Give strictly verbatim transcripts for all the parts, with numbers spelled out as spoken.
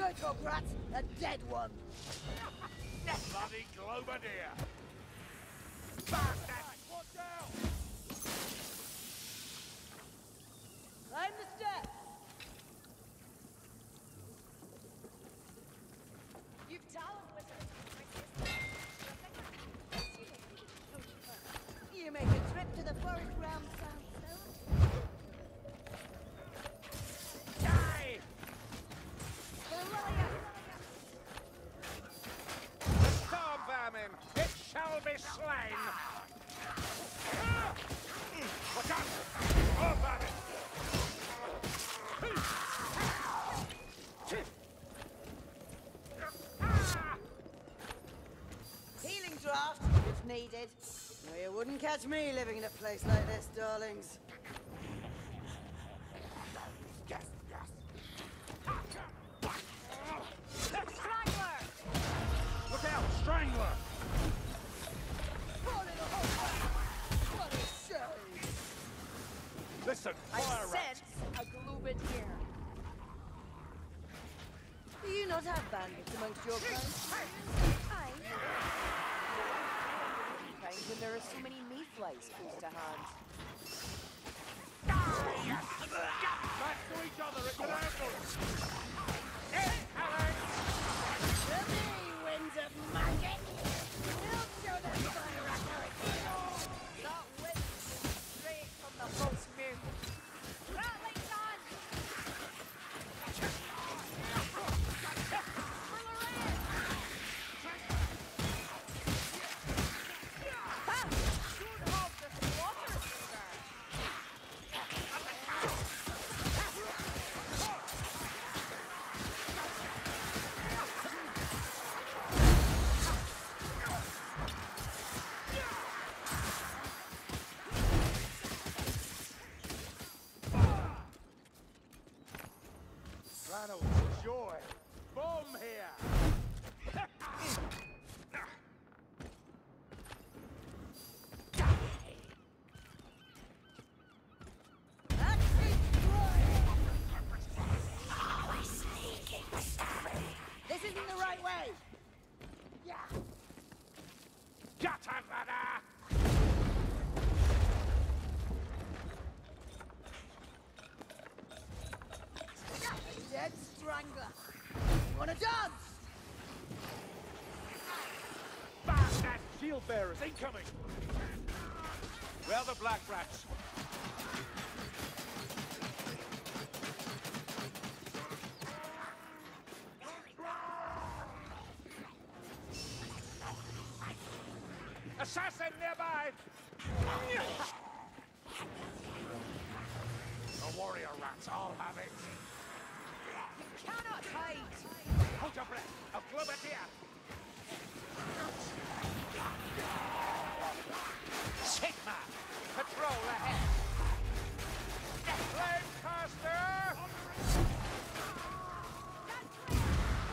Good for brats, a dead one. Bloody Globadier! Bastard! What down? Climb the steps! You've talent with it. You make a trip to the forest realm, son. Him. It shall be slain! What's up? All about it! Healing draft, if needed. No, you wouldn't catch me living in a place like this, darlings. Yes, yes. Out, Strangler! Poor little hole! What a shame! Listen, fire I sense rat. A Globadier. Do you not have bandits amongst your friends? I know. When there are so many meat flies close to hand. Back to each other at an angle! Hey, Alex! Let me! Winds of magic! We'll show them fire at our heel! That wind is straight from the false moon! Rattling's on! We're don't hold this water finger! Joy! Boom here! Always sneaking, sorry. This isn't the right way! Yeah! Get up, brother! Dead Strangler! You wanna dance? Bastard! Shield bearers incoming! Where are the black rats? Assassin nearby! The warrior rats all have it! You cannot hide! Hold your breath! I'll club it here! Sigma! Patrol ahead! Flamecaster!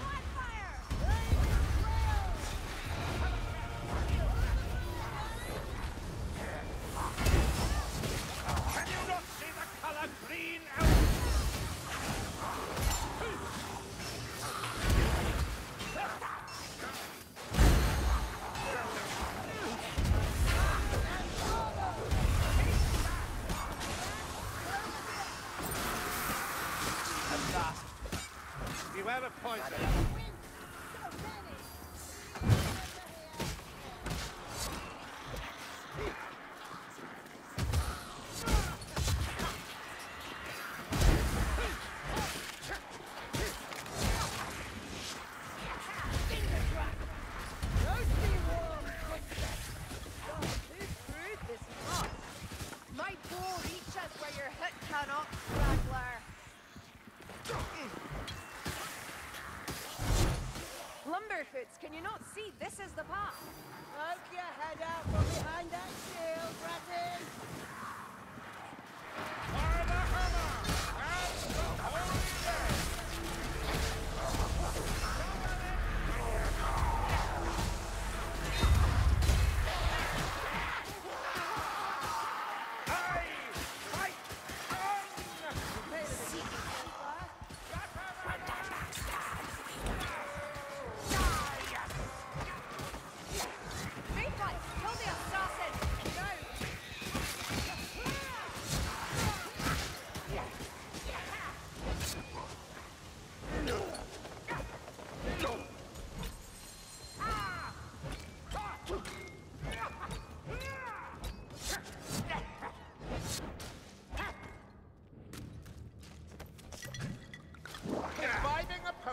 Wildfire! Flame Can you not see the color green out? Beware of poison. My ball reaches where your hit cannot, straggler. Lumberfoots, can you not see? This is the path. Poke your head out from behind that shield, Bratty! Fire the hammer! And the holy day! Aye! Fight on! Seek it! That hammer!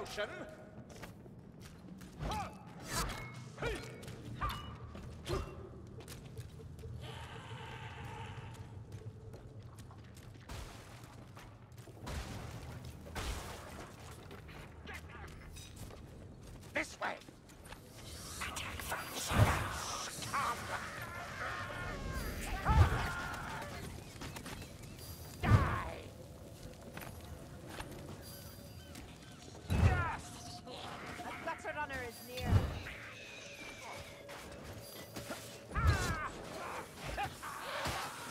motion. This way. Attack from the shadows. Die. Yes. A better runner is near.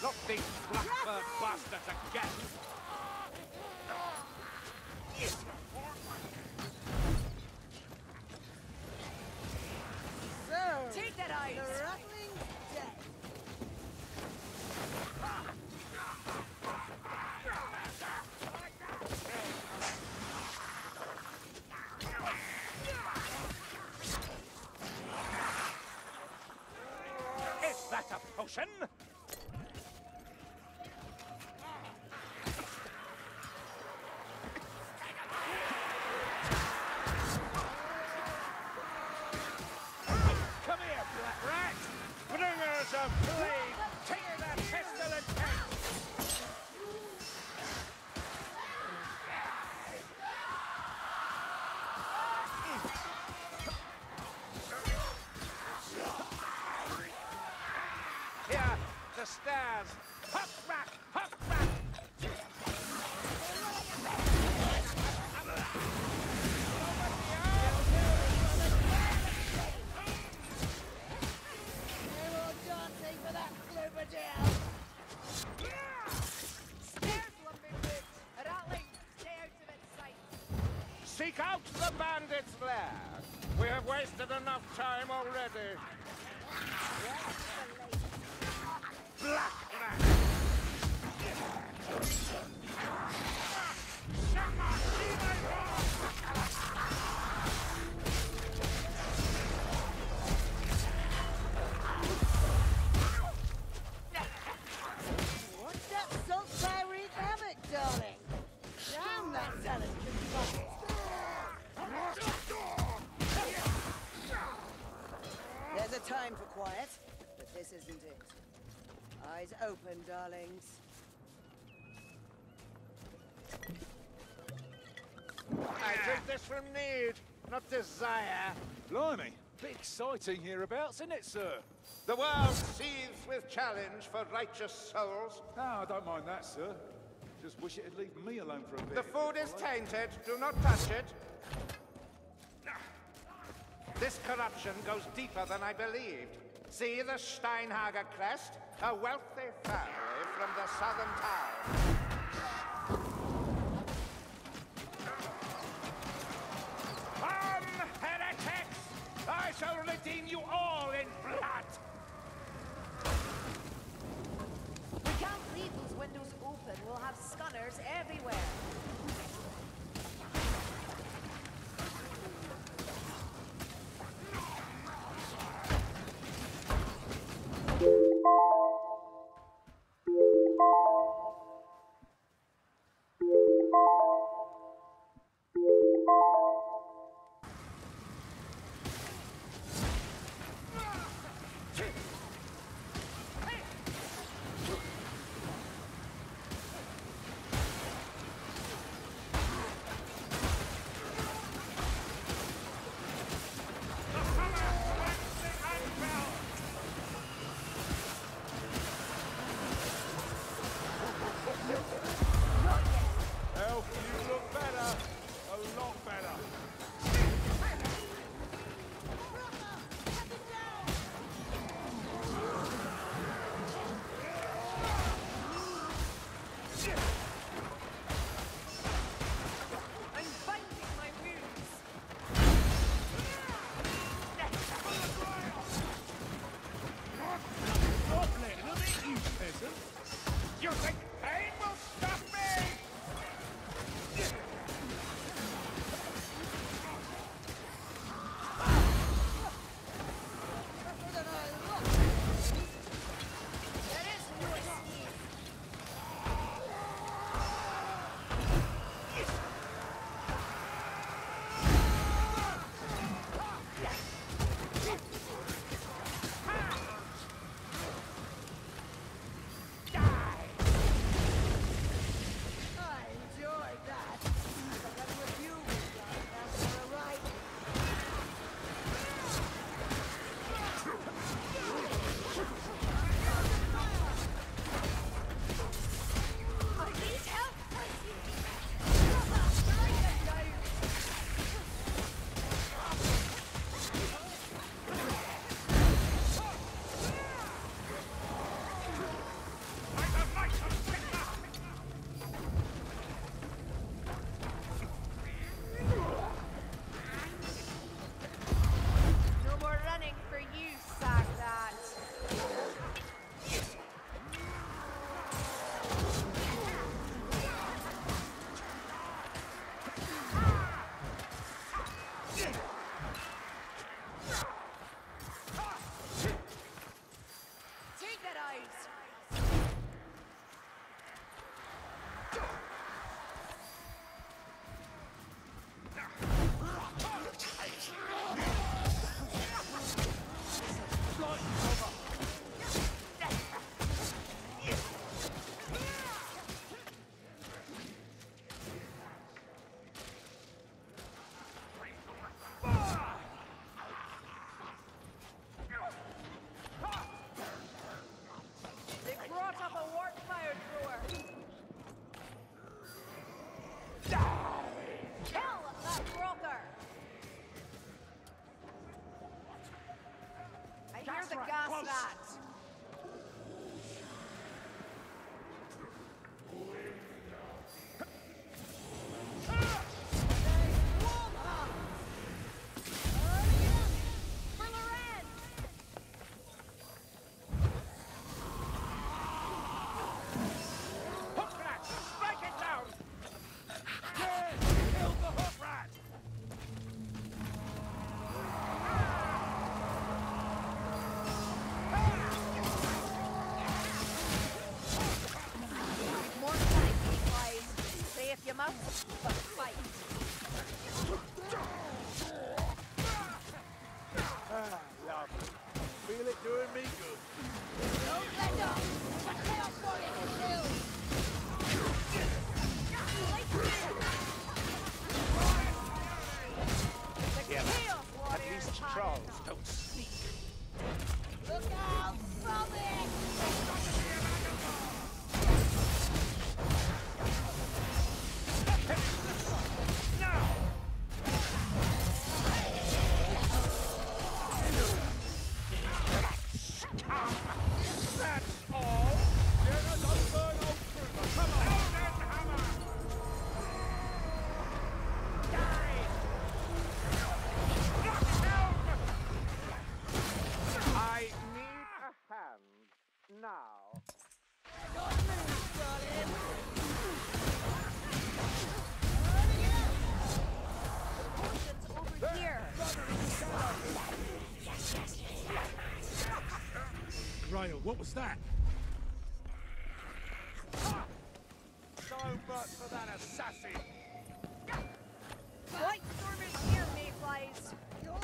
Not these blackbird bastards again. Potion? Come here, black rat! Bringers of plague! Take that pistol and tank! The stairs. Hop back, hop back. They're all dancing for that Globadier. Stairs, lumberwoods. Rattling, stay out of its sight. Seek out the bandits' lair. We have wasted enough time already. Black rat! What's that salt fire wreak havoc, darling? Damn that zealot can There's a time for quiet, but this isn't it. Eyes open, darlings. I drink this from need, not desire. Blimey, big sighting hereabouts, isn't it, sir? The world seethes with challenge for righteous souls. No, I don't mind that, sir. Just wish it'd leave me alone for a bit. The food is tainted. Do not touch it. This corruption goes deeper than I believed. See the Steinhager crest? A wealthy family from the southern town. Come, heretics! I shall redeem you all in blood! We can't leave those windows open. We'll have scunners everywhere. the gas vat. What was that? Ha! So much for that assassin! Fight storm is here, Mayflies! You'll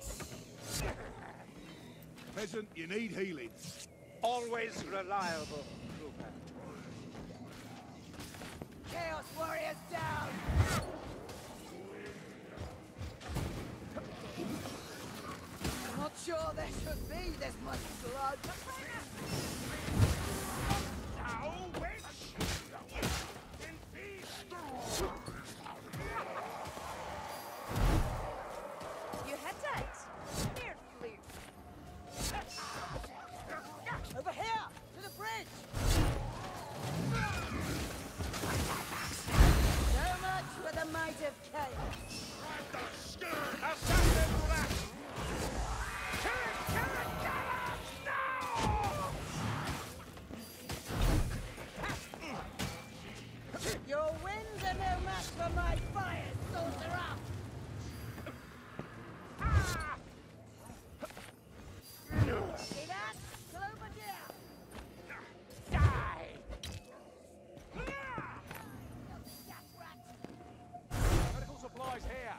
see! Peasant, you need healing. Always reliable, Cooper. Chaos Warriors down! Not sure there should be this much blood. You Hittites, they're fleet. Over here, to the bridge. So much for the might of chaos. Right the assassin rat. Kill it, kill it, kill it! No! Your winds are no match for my fire, soldier up! Ah! No. See that? Globadier! Die! Medical supplies here!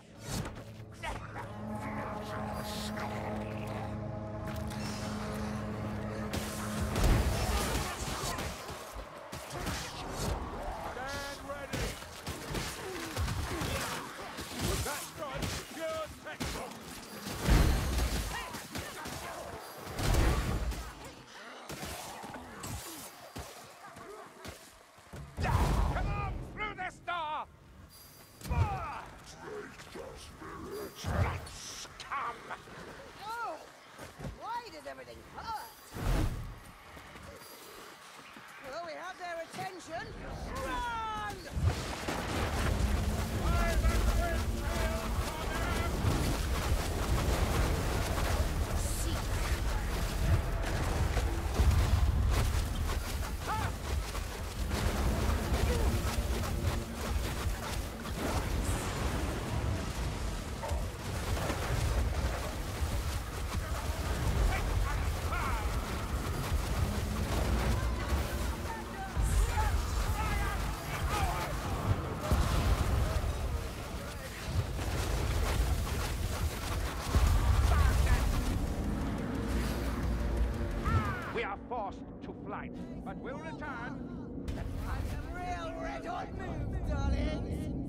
But we'll return. That's a real red hot move, darling.